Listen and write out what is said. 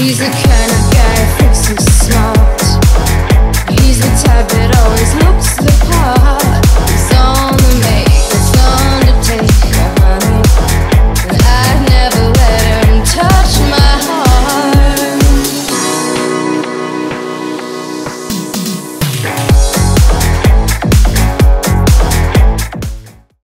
He's the kind of guy who thinks he's smart. He's the type that always looks the part.